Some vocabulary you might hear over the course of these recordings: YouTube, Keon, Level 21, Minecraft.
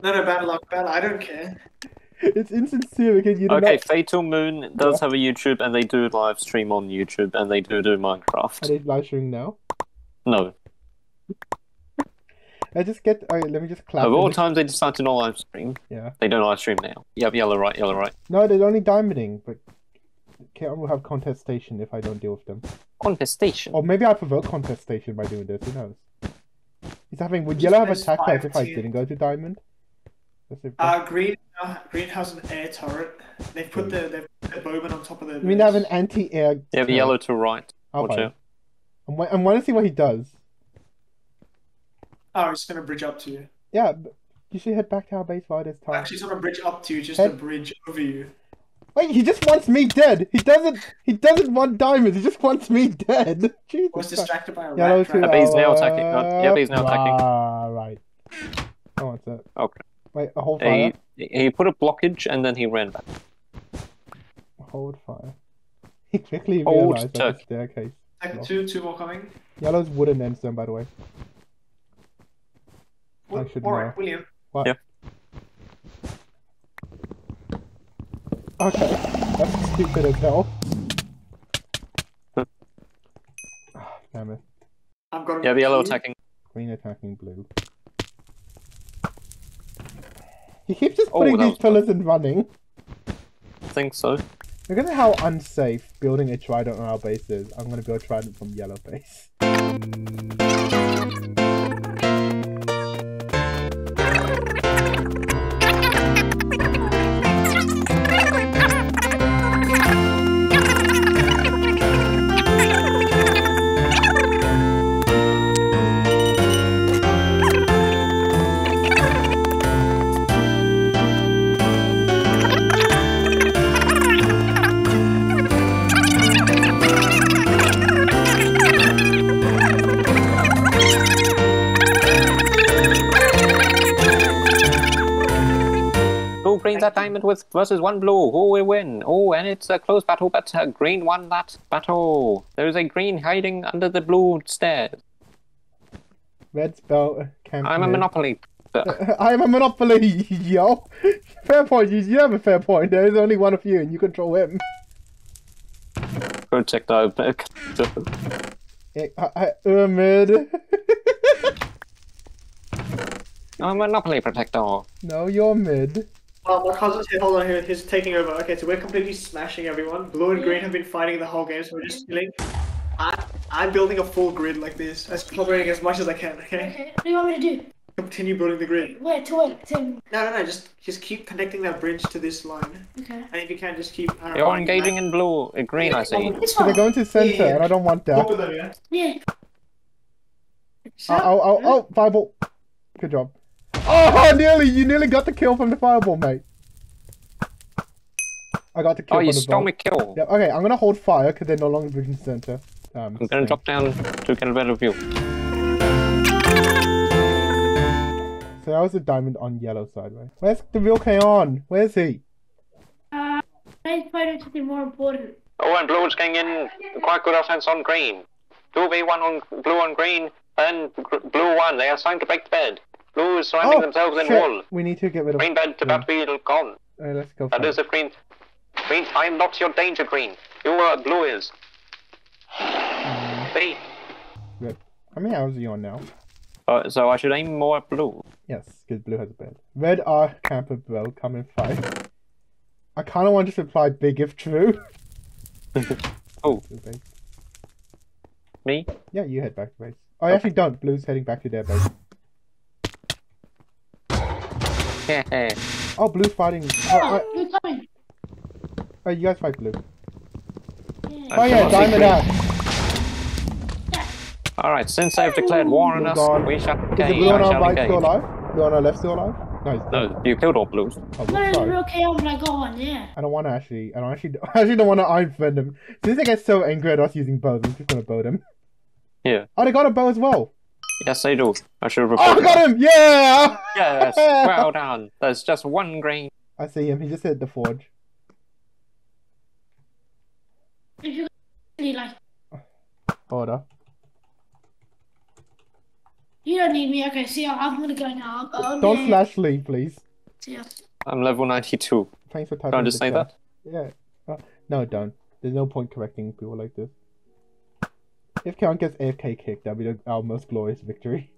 No, bad luck, bad luck. I don't care. It's insincere. We can, okay, Fatal Moon does have a YouTube, and they do live stream on YouTube, and they do Minecraft. Are they live streaming now? No. I just get. Alright, let me just clap. Of all times, they decide to not live stream. Yeah. They don't live stream now. Yep, yellow right, yellow right. No, they're only diamonding, but Keon will have contestation if I don't deal with them. Contestation. Or maybe I provoke contestation by doing this. Who knows? He's having. Would yellow have attacked us if I didn't go to diamond? Green has an air turret. They've put their bowman on top of the. I mean, they have an anti-air. They have yellow to right. Watch out. I'm wanting to see what he does. Oh, he's gonna bridge up to you. Yeah, but you should head back to our base while there's time. Actually, he's not a bridge up to you, just a bridge over you. Wait, he just wants me dead. He doesn't want diamonds. He just wants me dead. Jesus. Was distracted by a rat. Yeah, but he's now attacking. Yeah, but he's now attacking. Ah, right. I want that. Okay. Wait, a hold fire. He put a blockage and then he ran back. Hold fire. He quickly realized that the staircase. Second two more coming. Yellow's wooden endstone, by the way. Alright, William. What? Yep. Okay, that's stupid as hell. Damn it. I've got the yellow attacking. Green attacking blue. He keeps just putting these pillars and running. I think so. Look at how unsafe building a trident on our base is. I'm gonna build a trident from yellow base. Diamond with versus one blue. Who will win? Oh, and it's a close battle, but green won that battle. There is a green hiding under the blue stairs. Red spell campaign. I'm a monopoly. I'm a monopoly, yo. Fair point. You have a fair point. There is only one of you, and you control him. Projectile. Mid. I'm a monopoly protector. No, you're mid. My cousin's here, hold on here, he's taking over. Okay, so we're completely smashing everyone. Blue and green have been fighting the whole game, so we're just killing. I'm building a full grid like this. I'm covering as much as I can, okay? What do you want me to do? Continue building the grid. Where? To what? No, just keep connecting that bridge to this line. Okay. And if you can, just keep... You're engaging in blue, green, I see. So they're going to the center, and I don't want that. Both of them, yeah? Oh, fireball. Good job. Oh, you nearly got the kill from the fireball, mate. I got the kill. Oh, you stole my kill. Yeah, okay, I'm gonna hold fire because they're no longer bridging the center. I'm gonna drop down to get a better view. So that was a diamond on yellow side, right? Where's the real Keon? Where's he? I find something more important. Oh, and blue is getting in quite good offense on green. 2v1 on blue on green, and blue one. They are starting to break the bed. Blue is surrounding themselves in wool. We need to get rid of green bed about to be gone. Alright, let's go. That is a green. Green, I am not your danger, green. You are blue is. B. Good. How many hours are you on now? So I should aim more at blue. Yes, because blue has a bed. Red are camper, bro. Come and fight. I kind of want to reply big if true. Oh. Me? Yeah, you head back to base. Oh, I actually don't. Blue's heading back to their base. Oh, blue's fighting. Blue's coming. Oh, you guys fight blue. Yeah. Oh yeah, diamond out. Yeah. Alright, since I've declared war on us, we shall engage. Is the blue on our right still alive? Blue on our left still alive? No, he's dead. You killed all blues. Oh, blue, sorry. Real KO, I got one, yeah. I don't want to actually, I actually don't want to iron fend them. Since they get so angry at us using bows, I'm just going to bow them. Yeah. Oh, they got a bow as well. Yes, I do. I should have reported. Oh, I got him! Yeah! Yes, well done. There's just one green. I see him. He just hit the forge. If you really like... Order. You don't need me. Okay, see ya. I'm gonna go now. Don't slash Lee, please. See ya. I'm level 92. Thanks for typing. Don't just say that. Yeah. No, don't. There's no point correcting people like this. If Count gets AFK kicked, that'd be our most glorious victory.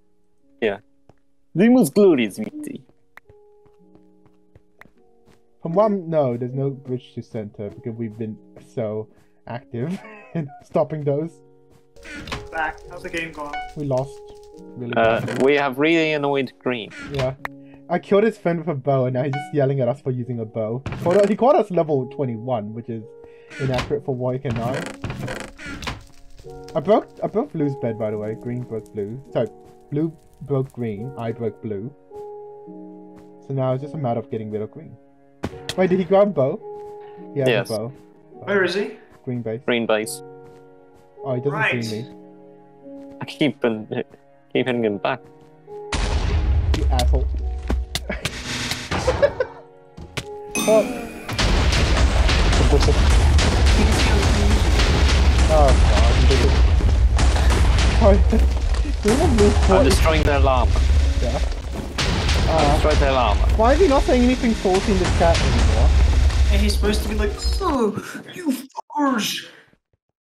Yeah. The most glorious victory. From one, no, there's no bridge to center because we've been so active in stopping those. Back. How's the game going? We lost. Really we have really annoyed Green. Yeah. I killed his friend with a bow and now he's just yelling at us for using a bow. Although he called us level 21, which is inaccurate for Warwick and I. I broke Blue's bed, by the way. Green broke Blue. Sorry, Blue broke Green. I broke Blue. So now it's just a matter of getting rid of Green. Wait, did he grab bow? He has a bow. Where is he? Green base. Green base. Oh, he doesn't see me. I keep hitting him back. You asshole. Oh god. I'm destroying their llama. Yeah. I destroyed their llama. Why is he not saying anything salty in the chat anymore? And he's supposed to be like, oh, you fuckers!